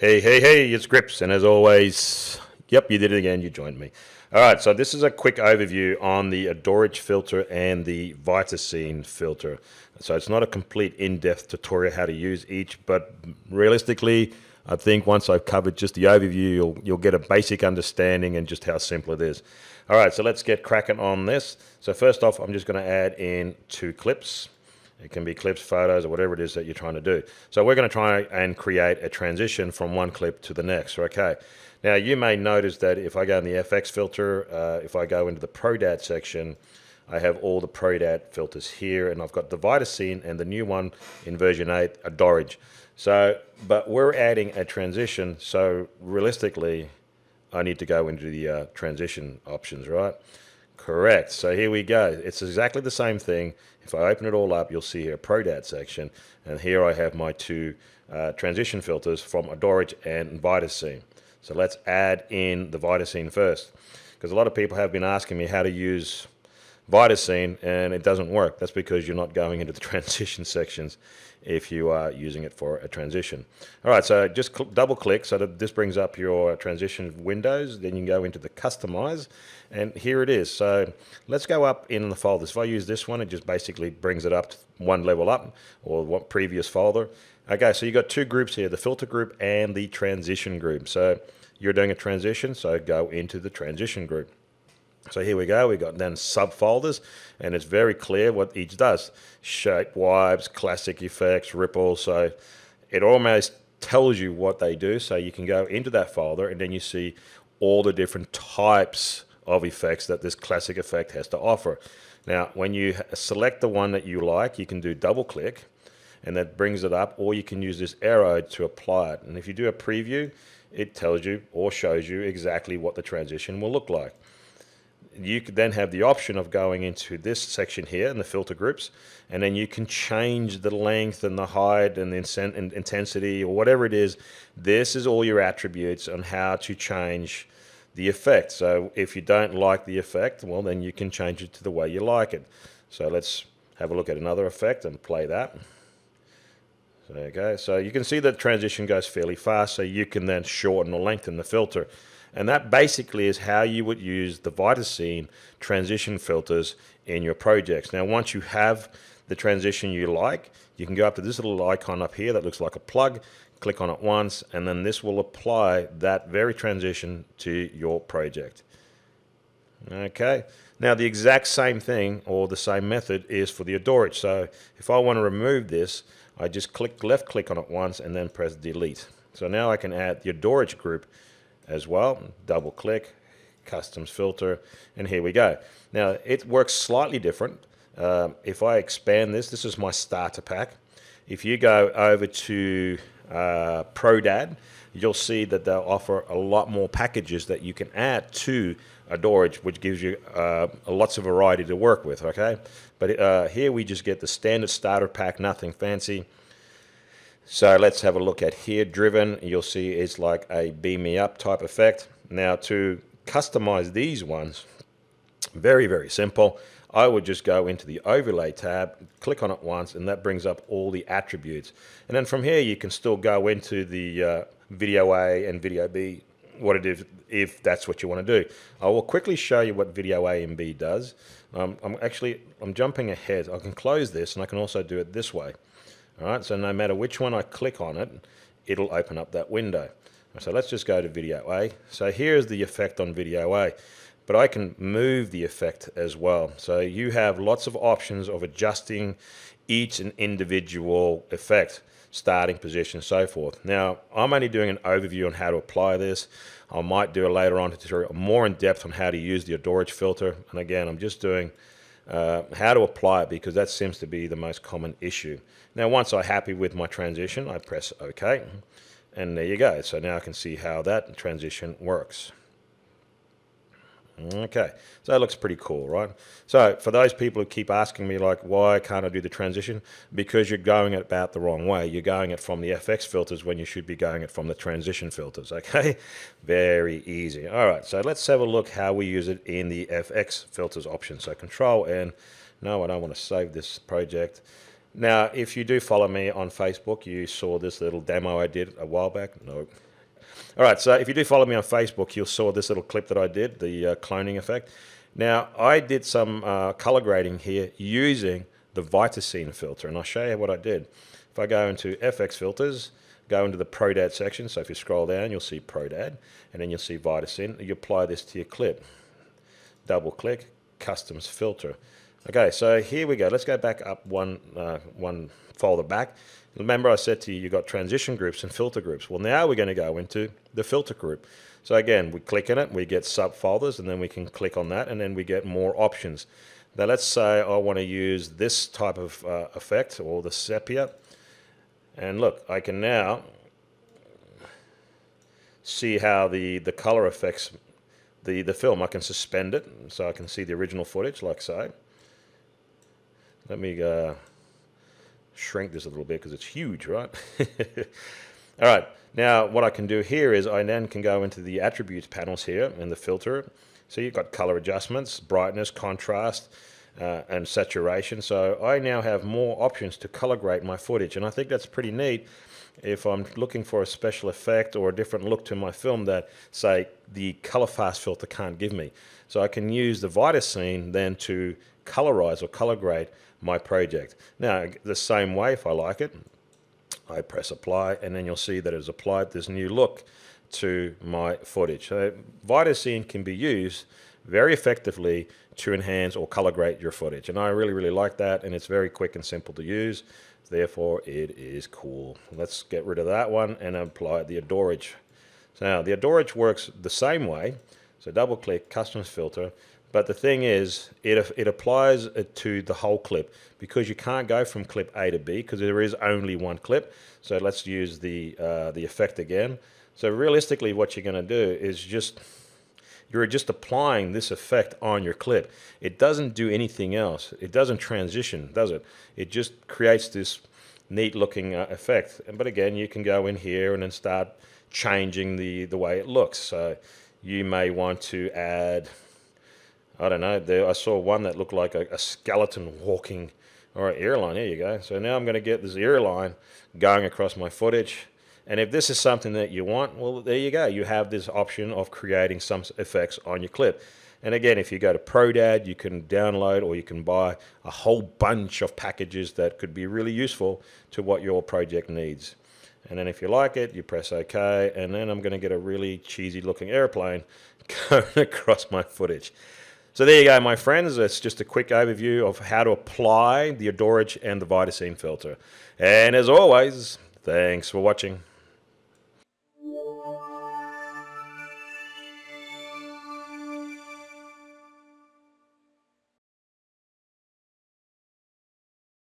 Hey, it's Gripps, and as always, yep, you did it again, you joined me. All right, so this is a quick overview on the Adorage filter and the VitaScene filter. So it's not a complete in-depth tutorial how to use each, but realistically, I think once I've covered just the overview, you'll get a basic understanding and just how simple it is. All right, so let's get cracking on this. So first off, I'm just gonna add in 2 clips. It can be clips, photos, or whatever it is that you're trying to do. So we're going to try and create a transition from one clip to the next. Okay. Now, you may notice that if I go in the FX filter, if I go into the ProDAD section, I have all the ProDAD filters here, and I've got the VitaScene and the new one in version 8, Adorage. So, but we're adding a transition, so realistically, I need to go into the transition options, right? Correct. So here we go. It's exactly the same thing. If I open it all up, you'll see here a ProDAD section, and here I have my 2 transition filters from Adorage and VitaScene. So let's add in the VitaScene first, because a lot of people have been asking me how to use VitaScene, and it doesn't work. That's because you're not going into the transition sections if you are using it for a transition. All right, so just double-click so that this brings up your transition windows. Then you can go into the Customize, and here it is. So let's go up in the folders. If I use this one, it just basically brings it up one level up, or what previous folder. Okay, so you've got 2 groups here, the filter group and the transition group. So you're doing a transition, so go into the transition group. So here we go, we've got then subfolders, and it's very clear what each does. Shape, wipes, classic effects, ripples, so it almost tells you what they do. So you can go into that folder, and then you see all the different types of effects that this classic effect has to offer. Now, when you select the one that you like, you can do double click, and that brings it up, or you can use this arrow to apply it. And if you do a preview, it tells you or shows you exactly what the transition will look like. You could then have the option of going into this section here in the filter groups, and then you can change the length and the height and the intensity or whatever it is. This is all your attributes on how to change the effect. So if you don't like the effect, well, then you can change it to the way you like it. So let's have a look at another effect and play that. So there you go. So you can see that transition goes fairly fast, so you can then shorten or lengthen the filter. And that basically is how you would use the VitaScene transition filters in your projects. Now, once you have the transition you like, you can go up to this little icon up here that looks like a plug, click on it once, and then this will apply that very transition to your project. Okay, now the exact same thing or the same method is for the Adorage. So if I want to remove this, I just click left click on it once and then press delete. So now I can add the Adorage group as well, double click, customs filter, and here we go. Now it works slightly different. If I expand this is my starter pack. If you go over to ProDAD, you'll see that they'll offer a lot more packages that you can add to Adorage, which gives you lots of variety to work with, okay? But here we just get the standard starter pack, nothing fancy. So let's have a look at here, driven. You'll see it's like a beam me up type effect. Now to customize these ones, very, very simple. I would just go into the overlay tab, click on it once, and that brings up all the attributes. And then from here, you can still go into the video A and video B, what it is, if that's what you want to do. I will quickly show you what video A and B does. I'm jumping ahead. I can close this, and I can also do it this way. All right, so no matter which one I click on it, it'll open up that window. So let's just go to video A. So here's the effect on video A, but I can move the effect as well. So you have lots of options of adjusting each and individual effect, starting position, so forth. Now, I'm only doing an overview on how to apply this. I might do a later on tutorial more in depth on how to use the Adorage filter. And again, I'm just doing how to apply it, because that seems to be the most common issue. Now, once I'm happy with my transition, I press OK, and there you go. So now I can see how that transition works. Okay, so that looks pretty cool, right? So for those people who keep asking me, like, why can't I do the transition? Because you're going it about the wrong way. You're going it from the FX filters when you should be going it from the transition filters, okay? Very easy. All right, so let's have a look how we use it in the FX filters option. So Control N. No, I don't want to save this project. Now, if you do follow me on Facebook, you saw this little demo I did a while back. No. All right, so if you do follow me on Facebook, you saw this little clip that I did, the cloning effect. Now, I did some color grading here using the VitaScene filter, and I'll show you what I did. If I go into FX filters, go into the ProDAD section, so if you scroll down, you'll see ProDAD, and then you'll see VitaScene. You apply this to your clip. Double click, customs filter. Okay, so here we go. Let's go back up one folder back. Remember I said to you, you've got transition groups and filter groups. Well, now we're going to go into the filter group. So again, we click in it, we get subfolders, and then we can click on that, and then we get more options. Now let's say I want to use this type of effect, or the sepia. And look, I can now see how the color affects the film. I can suspend it, so I can see the original footage, like so. Let me shrink this a little bit because it's huge, right? All right, now what I can do here is I then can go into the attributes panels here in the filter. So you've got color adjustments, brightness, contrast, and saturation. So I now have more options to color grade my footage, and I think that's pretty neat if I'm looking for a special effect or a different look to my film that, say, the ColorFast filter can't give me. So I can use the VitaScene then to colorize or color grade my project. Now, the same way, if I like it, I press apply, and then you'll see that it has applied this new look to my footage. So VitaScene can be used very effectively to enhance or color grade your footage. And I really, really like that, and it's very quick and simple to use. Therefore, it is cool. Let's get rid of that one and apply the Adorage. So now, the Adorage works the same way. So double-click, Customs Filter. But the thing is, it applies it to the whole clip because you can't go from clip A to B because there is only one clip. So let's use the effect again. So realistically, what you're going to do is just... you're just applying this effect on your clip. It doesn't do anything else. It doesn't transition, does it? It just creates this neat looking effect. But again, you can go in here and then start changing the way it looks. So you may want to add, I don't know, I saw one that looked like a skeleton walking, or an airline, there you go. So now I'm gonna get this airline going across my footage. And if this is something that you want, well, there you go. You have this option of creating some effects on your clip. And again, if you go to ProDAD, you can download or you can buy a whole bunch of packages that could be really useful to what your project needs. And then if you like it, you press OK. And then I'm going to get a really cheesy looking airplane going across my footage. So there you go, my friends. It's just a quick overview of how to apply the Adorage and the VitaScene filter. And as always, thanks for watching.